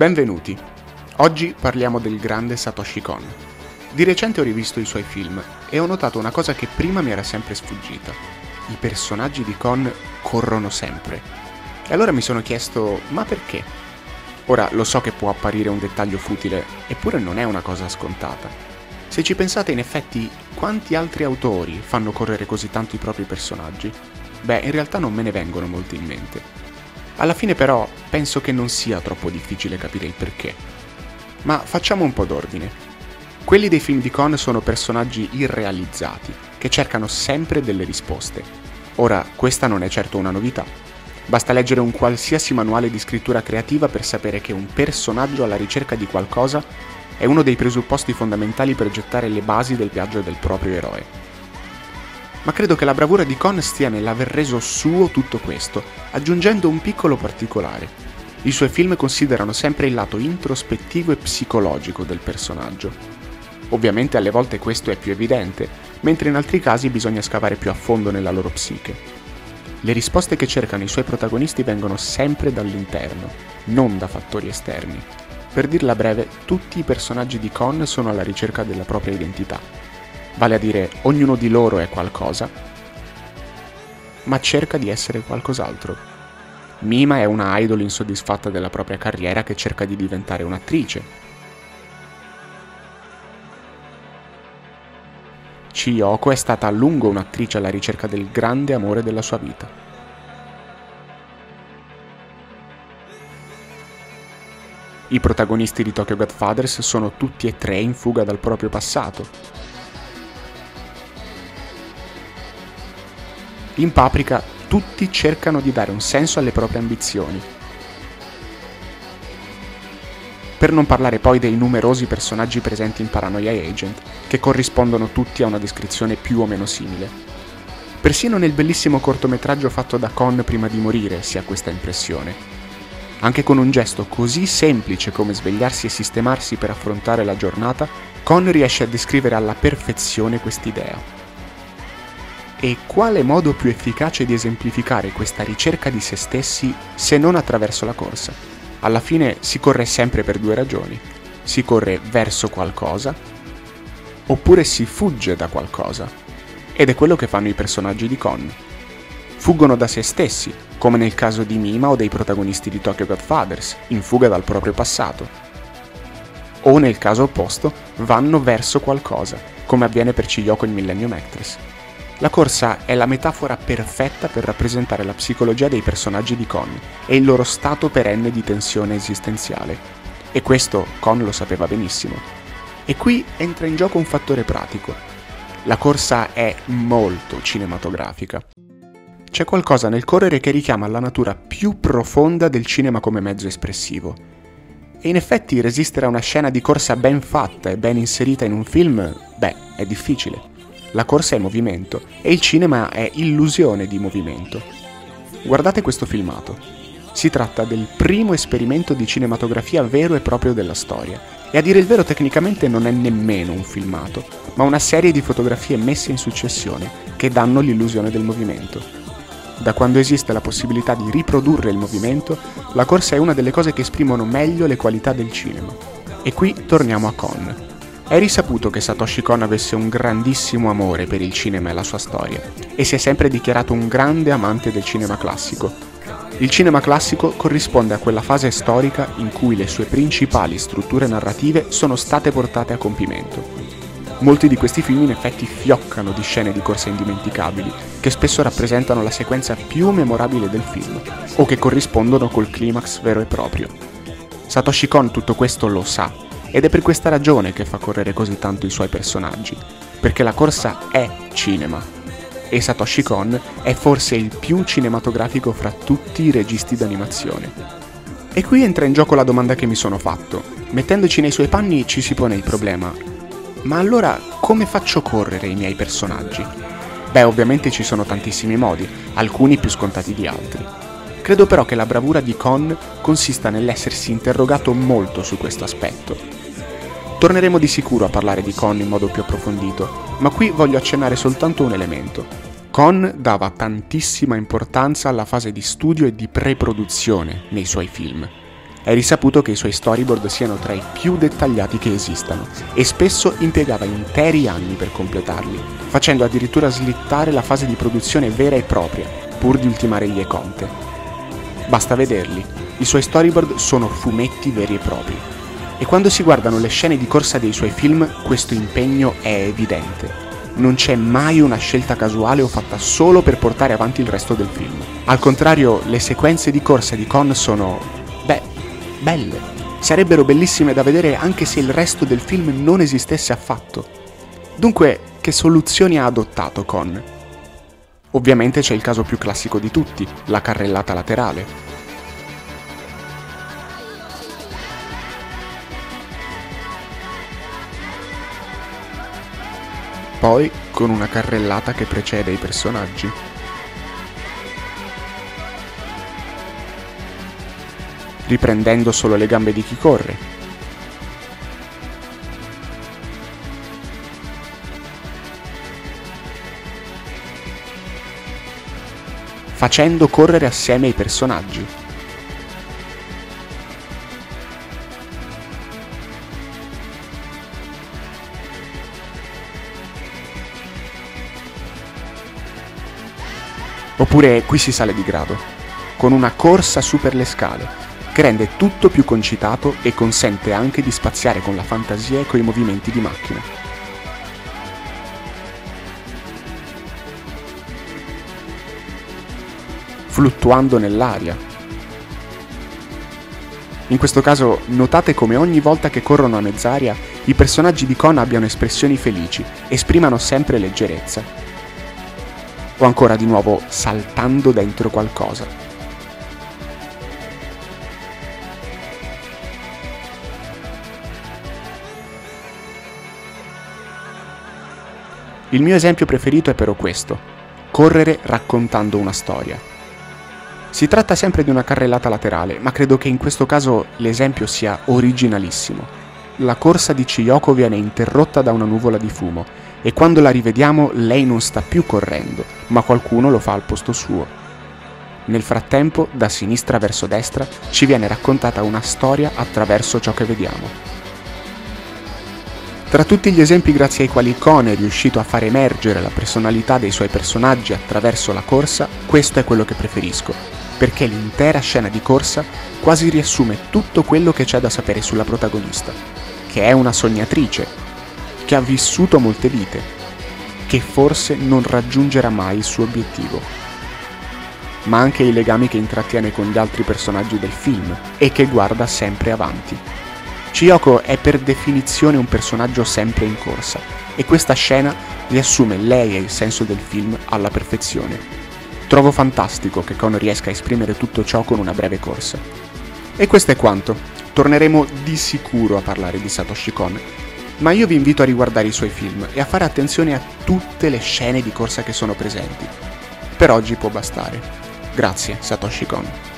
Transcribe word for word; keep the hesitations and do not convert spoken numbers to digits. Benvenuti! Oggi parliamo del grande Satoshi Kon. Di recente ho rivisto i suoi film e ho notato una cosa che prima mi era sempre sfuggita. I personaggi di Kon corrono sempre. E allora mi sono chiesto, ma perché? Ora, lo so che può apparire un dettaglio futile, eppure non è una cosa scontata. Se ci pensate, in effetti, quanti altri autori fanno correre così tanto i propri personaggi? Beh, in realtà non me ne vengono molti in mente. Alla fine però penso che non sia troppo difficile capire il perché. Ma facciamo un po' d'ordine. Quelli dei film di Kon sono personaggi irrealizzati, che cercano sempre delle risposte. Ora, questa non è certo una novità. Basta leggere un qualsiasi manuale di scrittura creativa per sapere che un personaggio alla ricerca di qualcosa è uno dei presupposti fondamentali per gettare le basi del viaggio del proprio eroe. Ma credo che la bravura di Kon stia nell'aver reso suo tutto questo, aggiungendo un piccolo particolare. I suoi film considerano sempre il lato introspettivo e psicologico del personaggio. Ovviamente alle volte questo è più evidente, mentre in altri casi bisogna scavare più a fondo nella loro psiche. Le risposte che cercano i suoi protagonisti vengono sempre dall'interno, non da fattori esterni. Per dirla breve, tutti i personaggi di Kon sono alla ricerca della propria identità. Vale a dire, ognuno di loro è qualcosa, ma cerca di essere qualcos'altro. Mima è una idol insoddisfatta della propria carriera che cerca di diventare un'attrice. Chiyoko è stata a lungo un'attrice alla ricerca del grande amore della sua vita. I protagonisti di Tokyo Godfathers sono tutti e tre in fuga dal proprio passato. In Paprika, tutti cercano di dare un senso alle proprie ambizioni. Per non parlare poi dei numerosi personaggi presenti in Paranoia Agent, che corrispondono tutti a una descrizione più o meno simile. Persino nel bellissimo cortometraggio fatto da Kon prima di morire si ha questa impressione. Anche con un gesto così semplice come svegliarsi e sistemarsi per affrontare la giornata, Kon riesce a descrivere alla perfezione quest'idea. E quale modo più efficace di esemplificare questa ricerca di se stessi se non attraverso la corsa? Alla fine si corre sempre per due ragioni. Si corre verso qualcosa, oppure si fugge da qualcosa. Ed è quello che fanno i personaggi di Kon. Fuggono da se stessi, come nel caso di Mima o dei protagonisti di Tokyo Godfathers, in fuga dal proprio passato. O nel caso opposto, vanno verso qualcosa, come avviene per Chiyoko in Millennium Actress. La corsa è la metafora perfetta per rappresentare la psicologia dei personaggi di Kon e il loro stato perenne di tensione esistenziale. E questo Kon lo sapeva benissimo. E qui entra in gioco un fattore pratico. La corsa è molto cinematografica. C'è qualcosa nel correre che richiama la natura più profonda del cinema come mezzo espressivo. E in effetti resistere a una scena di corsa ben fatta e ben inserita in un film, beh, è difficile. La corsa è movimento, e il cinema è illusione di movimento. Guardate questo filmato. Si tratta del primo esperimento di cinematografia vero e proprio della storia, e a dire il vero tecnicamente non è nemmeno un filmato, ma una serie di fotografie messe in successione, che danno l'illusione del movimento. Da quando esiste la possibilità di riprodurre il movimento, la corsa è una delle cose che esprimono meglio le qualità del cinema. E qui torniamo a Kon. È risaputo che Satoshi Kon avesse un grandissimo amore per il cinema e la sua storia, e si è sempre dichiarato un grande amante del cinema classico. Il cinema classico corrisponde a quella fase storica in cui le sue principali strutture narrative sono state portate a compimento. Molti di questi film in effetti fioccano di scene di corsa indimenticabili, che spesso rappresentano la sequenza più memorabile del film, o che corrispondono col climax vero e proprio. Satoshi Kon tutto questo lo sa. Ed è per questa ragione che fa correre così tanto i suoi personaggi, perché la corsa è cinema, e Satoshi Kon è forse il più cinematografico fra tutti i registi d'animazione. E qui entra in gioco la domanda che mi sono fatto. Mettendoci nei suoi panni ci si pone il problema, ma allora come faccio correre i miei personaggi? Beh, ovviamente ci sono tantissimi modi, alcuni più scontati di altri. Credo però che la bravura di Kon consista nell'essersi interrogato molto su questo aspetto. Torneremo di sicuro a parlare di Kon in modo più approfondito, ma qui voglio accennare soltanto un elemento. Kon dava tantissima importanza alla fase di studio e di pre-produzione nei suoi film. È risaputo che i suoi storyboard siano tra i più dettagliati che esistano, e spesso impiegava interi anni per completarli, facendo addirittura slittare la fase di produzione vera e propria, pur di ultimare gli econte. Basta vederli, i suoi storyboard sono fumetti veri e propri, e quando si guardano le scene di corsa dei suoi film questo impegno è evidente. Non c'è mai una scelta casuale o fatta solo per portare avanti il resto del film. Al contrario, le sequenze di corsa di Kon sono... belle. Sarebbero bellissime da vedere anche se il resto del film non esistesse affatto. Dunque, che soluzioni ha adottato Kon? Ovviamente c'è il caso più classico di tutti, la carrellata laterale. Poi, con una carrellata che precede i personaggi. Riprendendo solo le gambe di chi corre. Facendo correre assieme i personaggi. Oppure qui si sale di grado, con una corsa su per le scale, che rende tutto più concitato e consente anche di spaziare con la fantasia e coi movimenti di macchina. Fluttuando nell'aria. In questo caso notate come ogni volta che corrono a mezz'aria i personaggi di Kon abbiano espressioni felici, esprimano sempre leggerezza. O ancora di nuovo saltando dentro qualcosa. Il mio esempio preferito è però questo, correre raccontando una storia. Si tratta sempre di una carrellata laterale, ma credo che in questo caso l'esempio sia originalissimo. La corsa di Chiyoko viene interrotta da una nuvola di fumo, e quando la rivediamo lei non sta più correndo, ma qualcuno lo fa al posto suo. Nel frattempo, da sinistra verso destra, ci viene raccontata una storia attraverso ciò che vediamo. Tra tutti gli esempi grazie ai quali Kon è riuscito a far emergere la personalità dei suoi personaggi attraverso la corsa, questo è quello che preferisco, perché l'intera scena di corsa quasi riassume tutto quello che c'è da sapere sulla protagonista, che è una sognatrice, che ha vissuto molte vite, che forse non raggiungerà mai il suo obiettivo, ma anche i legami che intrattiene con gli altri personaggi del film e che guarda sempre avanti. Chiyoko è per definizione un personaggio sempre in corsa, e questa scena riassume lei e il senso del film alla perfezione. Trovo fantastico che Kon riesca a esprimere tutto ciò con una breve corsa. E questo è quanto. Torneremo di sicuro a parlare di Satoshi Kon, ma io vi invito a riguardare i suoi film e a fare attenzione a tutte le scene di corsa che sono presenti. Per oggi può bastare. Grazie, Satoshi Kon.